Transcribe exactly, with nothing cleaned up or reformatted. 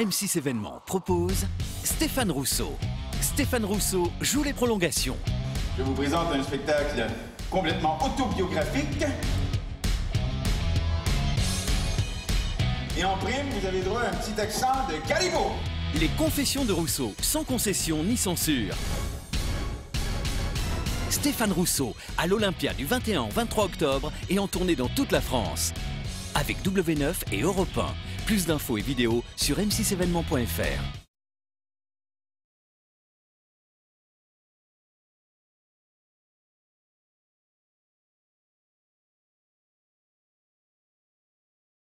M six Événements propose Stéphane Rousseau. Stéphane Rousseau joue les prolongations. Je vous présente un spectacle complètement autobiographique. Et en prime, vous avez droit à un petit accent de Caribou. Les Confessions de Rousseau, sans concession ni censure. Stéphane Rousseau, à l'Olympia du vingt et un au vingt-trois octobre et en tournée dans toute la France. Avec W neuf et Europe un. Plus d'infos et vidéos sur m six événements point f r.